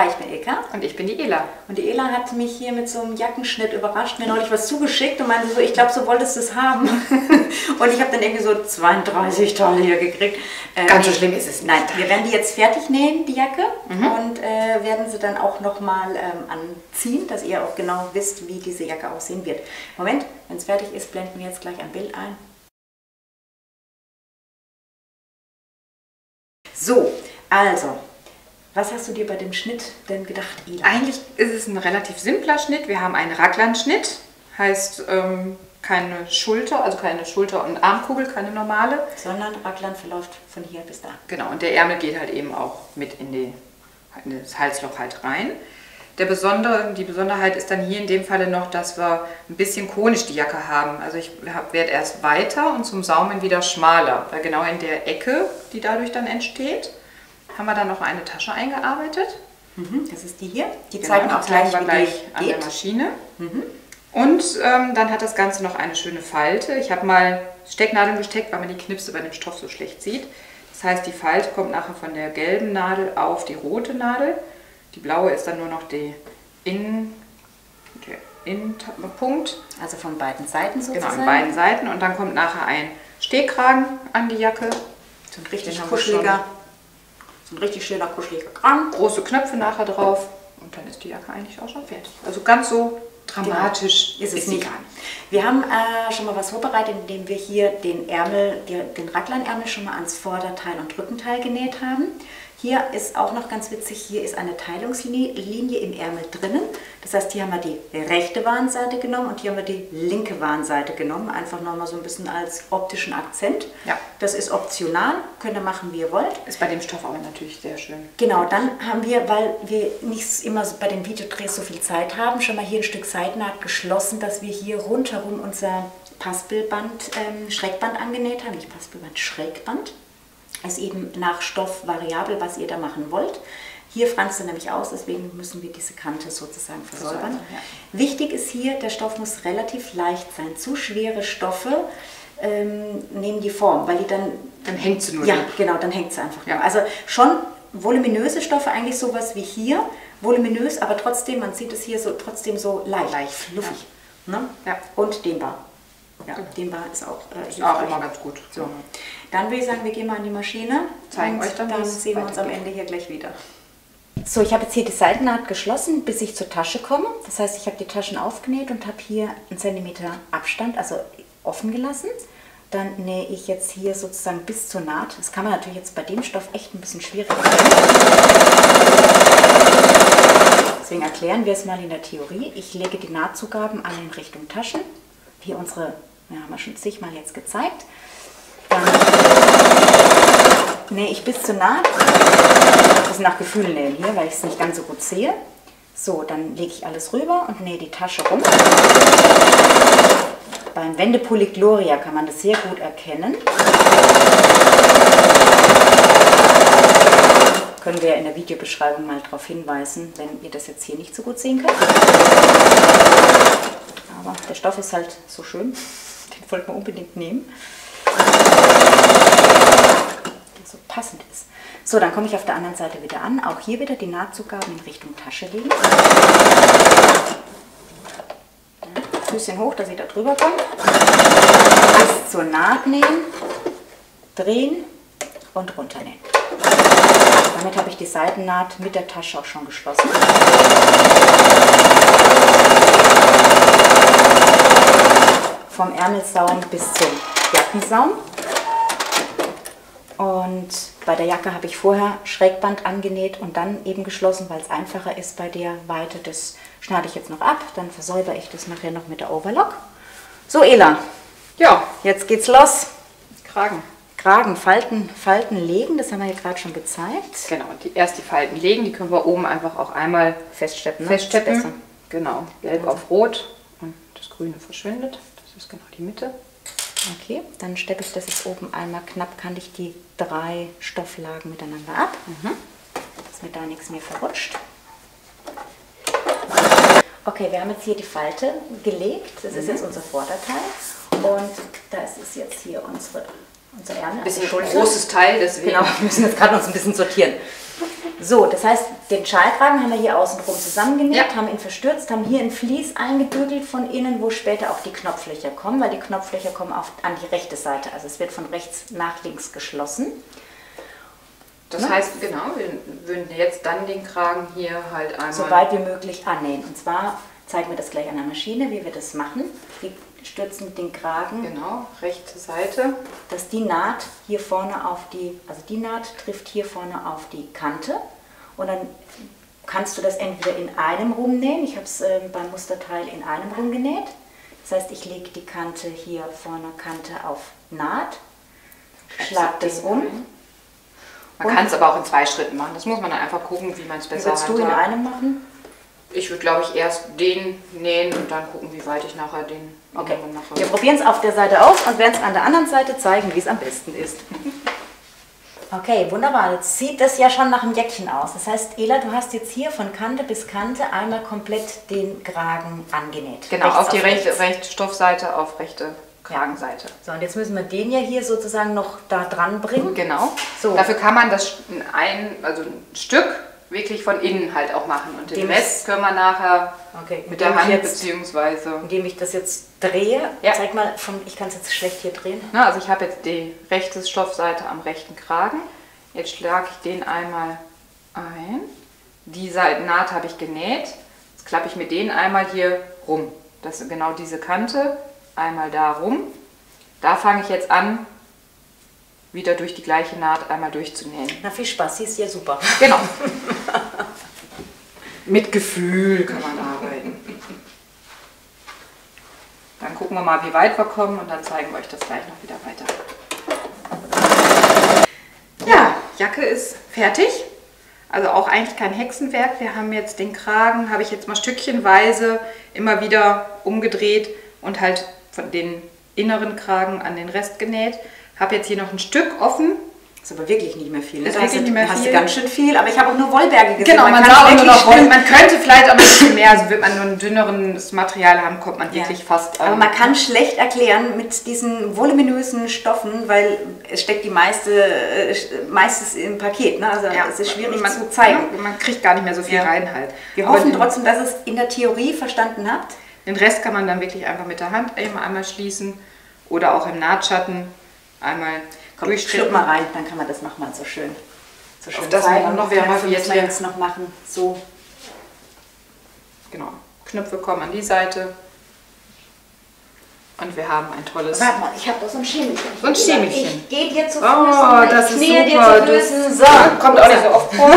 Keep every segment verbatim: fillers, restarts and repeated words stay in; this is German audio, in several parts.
Hi, ich bin Ilka. Und ich bin die Ela. Und die Ela hat mich hier mit so einem Jackenschnitt überrascht, mir neulich was zugeschickt und meinte so, ich glaube, so wolltest du es haben. Und ich habe dann irgendwie so zweiunddreißig Teile hier gekriegt. Äh, Ganz so schlimm ist es nicht. Nein, wir werden die jetzt fertig nähen, die Jacke, mhm. und äh, werden sie dann auch nochmal ähm, anziehen, dass ihr auch genau wisst, wie diese Jacke aussehen wird. Moment, wenn es fertig ist, blenden wir jetzt gleich ein Bild ein. So, also, was hast du dir bei dem Schnitt denn gedacht, Ela? Eigentlich ist es ein relativ simpler Schnitt. Wir haben einen Raglan-Schnitt, heißt ähm, keine Schulter, also keine Schulter- und Armkugel, keine normale. Sondern Raglan verläuft von hier bis da. Genau, und der Ärmel geht halt eben auch mit in, die, in das Halsloch halt rein. Der Besondere, die Besonderheit ist dann hier in dem Falle noch, dass wir ein bisschen konisch die Jacke haben. Also ich werde erst weiter und zum Saumen wieder schmaler, weil genau in der Ecke, die dadurch dann entsteht, haben wir dann noch eine Tasche eingearbeitet. Mhm, das ist die hier. Die genau, zeigen auch gleich, wir gleich an geht. der Maschine. Mhm. Und ähm, dann hat das Ganze noch eine schöne Falte. Ich habe mal Stecknadeln gesteckt, weil man die Knipse bei dem Stoff so schlecht sieht. Das heißt, die Falte kommt nachher von der gelben Nadel auf die rote Nadel. Die blaue ist dann nur noch die Innen, der Innenpunkt. Also von beiden Seiten sozusagen. Genau, von beiden Seiten. Und dann kommt nachher ein Stehkragen an die Jacke. So ein richtig kuscheliger, so ein richtig schöner kuscheliger Kragen. Große Knöpfe nachher drauf. Und dann ist die Jacke eigentlich auch schon fertig. Also ganz so dramatisch genau. ist es ist nicht. Wir haben äh, schon mal was vorbereitet, indem wir hier den Ärmel, den Raglan-Ärmel schon mal ans Vorderteil und Rückenteil genäht haben. Hier ist auch noch ganz witzig, hier ist eine Teilungslinie im Ärmel drinnen. Das heißt, hier haben wir die rechte Warnseite genommen und hier haben wir die linke Warnseite genommen. Einfach nochmal so ein bisschen als optischen Akzent. Ja. Das ist optional, könnt ihr machen, wie ihr wollt. Ist bei dem Stoff aber natürlich sehr schön. Genau, dann haben wir, weil wir nicht immer bei den Videodrehs so viel Zeit haben, schon mal hier ein Stück Seitennaht geschlossen, dass wir hier rundherum unser Paspelband, ähm, Schrägband angenäht haben. Nicht Paspelband, Schrägband. Ist eben nach Stoff variabel, was ihr da machen wollt. Hier franzt er nämlich aus, deswegen müssen wir diese Kante sozusagen versäubern. Ja. Wichtig ist hier, der Stoff muss relativ leicht sein. Zu schwere Stoffe ähm, nehmen die Form, weil die dann... Dann hängt sie nur. Ja, nicht. Genau, dann hängt sie einfach nur. Ja. Also schon voluminöse Stoffe, eigentlich sowas wie hier. Voluminös, aber trotzdem, man sieht es hier so trotzdem so leicht, leicht fluffig. Ja. Ne? Ja. Und dehnbar. Ja, genau. Dehnbar ist auch, äh, ist auch immer ganz gut. So. Dann würde ich sagen, wir gehen mal an die Maschine, zeigen euch dann, dann sehen wir uns am Ende hier gleich wieder. So, ich habe jetzt hier die Seitennaht geschlossen, bis ich zur Tasche komme. Das heißt, ich habe die Taschen aufgenäht und habe hier einen Zentimeter Abstand, also offen gelassen. Dann nähe ich jetzt hier sozusagen bis zur Naht. Das kann man natürlich jetzt bei dem Stoff echt ein bisschen schwierig machen. Deswegen erklären wir es mal in der Theorie. Ich lege die Nahtzugaben an in Richtung Taschen. Hier unsere, ja, haben wir schon zigmal jetzt gezeigt. Dann nähe ich bis zur Naht. Das nach Gefühl nähen hier, weil ich es nicht ganz so gut sehe. So, dann lege ich alles rüber und nähe die Tasche rum. Beim Wendepulli Gloria kann man das sehr gut erkennen. Können wir in der Videobeschreibung mal darauf hinweisen, wenn ihr das jetzt hier nicht so gut sehen könnt. Aber der Stoff ist halt so schön, den wollte man unbedingt nehmen, der so passend ist. So, dann komme ich auf der anderen Seite wieder an. Auch hier wieder die Nahtzugaben in Richtung Tasche legen. Ja, Füßchen hoch, dass ich da drüber komme. Bis zur Naht nähen, drehen und runternähen. Damit habe ich die Seitennaht mit der Tasche auch schon geschlossen. Vom Ärmelsaum bis zum Jackensaum. Und bei der Jacke habe ich vorher Schrägband angenäht und dann eben geschlossen, weil es einfacher ist bei der Weite. Das schneide ich jetzt noch ab, dann versäubere ich das nachher noch mit der Overlock. So, Ela, ja, jetzt geht's los. Kragen. Kragen, Falten, Falten legen, das haben wir ja gerade schon gezeigt. Genau, die, erst die Falten legen, die können wir oben einfach auch einmal feststeppen. Ne? Feststeppen, besser. Genau, gelb also auf rot und das Grüne verschwindet. Das ist genau die Mitte. Okay, dann steppe ich das jetzt oben einmal knapp, kann ich die drei Stofflagen miteinander ab, mhm. dass mir da nichts mehr verrutscht. Okay, wir haben jetzt hier die Falte gelegt, das mhm. ist jetzt unser Vorderteil und das ist jetzt hier unsere, unser Ärmel. Ein bisschen also großes Teil, deswegen. Genau, wir müssen jetzt gerade uns ein bisschen sortieren. So, das heißt, den Schalkragen haben wir hier außenrum zusammengenäht, ja. haben ihn verstürzt, haben hier ein Vlies eingedügelt von innen, wo später auch die Knopflöcher kommen, weil die Knopflöcher kommen auf, an die rechte Seite. Also es wird von rechts nach links geschlossen. Das ne? heißt, genau, wir würden jetzt dann den Kragen hier halt einmal... Soweit wie möglich annähen. Und zwar zeigen wir das gleich an der Maschine, wie wir das machen. Wir stürzen den Kragen... Genau, rechte Seite. Dass die Naht hier vorne auf die... Also die Naht trifft hier vorne auf die Kante. Und dann kannst du das entweder in einem rumnähen. Ich habe es äh, beim Musterteil in einem rumgenäht. Das heißt, ich lege die Kante hier vorne, Kante auf Naht, schlag das um. Rein. Man kann es aber auch in zwei Schritten machen. Das muss man dann einfach gucken, wie man es besser hat. Willst du in einem machen? Ich würde, glaube ich, erst den nähen und dann gucken, wie weit ich nachher den okay. anderen mache. Wir probieren es auf der Seite aus und werden es an der anderen Seite zeigen, wie es am besten ist. Okay, wunderbar. Jetzt sieht das ja schon nach einem Jäckchen aus. Das heißt, Ela, du hast jetzt hier von Kante bis Kante einmal komplett den Kragen angenäht. Genau, auf die rechte, rechte Stoffseite, auf rechte Kragenseite. So, und jetzt müssen wir den ja hier sozusagen noch da dran bringen. Genau. So. Dafür kann man das ein, also ein Stück wirklich von innen halt auch machen. Und den Rest können wir nachher okay, mit der Hand jetzt, beziehungsweise... Indem ich das jetzt drehe, ja. zeig mal, von, ich kann es jetzt schlecht hier drehen. Na, also ich habe jetzt die rechte Stoffseite am rechten Kragen. Jetzt schlage ich den einmal ein. Die Naht habe ich genäht. Jetzt klappe ich mir den einmal hier rum. Das ist genau diese Kante. Einmal da rum. Da fange ich jetzt an, wieder durch die gleiche Naht einmal durchzunähen. Na, viel Spaß, sie ist ja super. Genau. Mit Gefühl kann man arbeiten. Dann gucken wir mal, wie weit wir kommen und dann zeigen wir euch das gleich noch wieder weiter. Ja, Jacke ist fertig. Also auch eigentlich kein Hexenwerk. Wir haben jetzt den Kragen, habe ich jetzt mal stückchenweise immer wieder umgedreht und halt von den inneren Kragen an den Rest genäht. Habe jetzt hier noch ein Stück offen. Ist aber wirklich nicht mehr viel. Ne? Ist da wirklich hast, nicht mehr hast viel. Hast ganz schön viel, aber ich habe auch nur Wollberge gesehen. Genau, man, man, auch nur noch Woll. Man könnte vielleicht auch ein bisschen mehr, also wenn man nur ein dünneres Material haben, kommt man wirklich ja. fast... Aber ähm, man kann schlecht erklären mit diesen voluminösen Stoffen, weil es steckt die meiste, äh, meistes im Paket. Ne? Also ja, es ist schwierig man, zu zeigen. Ja, man kriegt gar nicht mehr so viel ja. rein halt. Wir aber hoffen trotzdem, dass ihr es in der Theorie verstanden habt. Den Rest kann man dann wirklich einfach mit der Hand einmal, einmal schließen oder auch im Nahtschatten einmal Komm, durchstrippen. Mal rein, dann kann man das nochmal so schön, so schön das zeigen. Noch wir haben wir jetzt noch machen, so. Genau, Knöpfe kommen an die Seite und wir haben ein tolles... Warte mal, ich habe doch so ein Schemelchen. So ein Schemelchen. Ich gehe dir zu Füßen, oh, das ich nähe dir zu Füßen. So, kommt auch nicht so oft vor.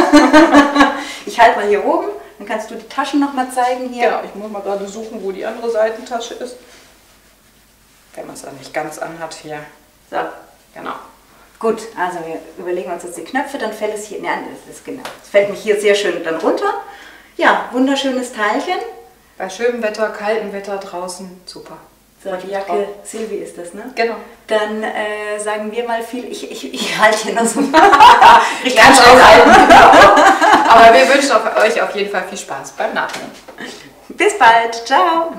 Ich halte mal hier oben. Dann kannst du die Taschen noch mal zeigen hier. Genau, ich muss mal gerade suchen, wo die andere Seitentasche ist. Wenn man es dann nicht ganz anhat hier. So, genau. Gut, also wir überlegen uns jetzt die Knöpfe, dann fällt es hier, nein, das ist genau, es fällt mich hier sehr schön dann runter. Ja, wunderschönes Teilchen. Bei schönem Wetter, kaltem Wetter draußen, super. So, die Jacke Sylvie ist das, ne? Genau. Dann äh, sagen wir mal viel, ich, ich, ich halte hier noch so ein paar. Ich kann es auch halten, genau. Aber wir wünschen euch auf jeden Fall viel Spaß beim Nachdenken. Bis bald, ciao!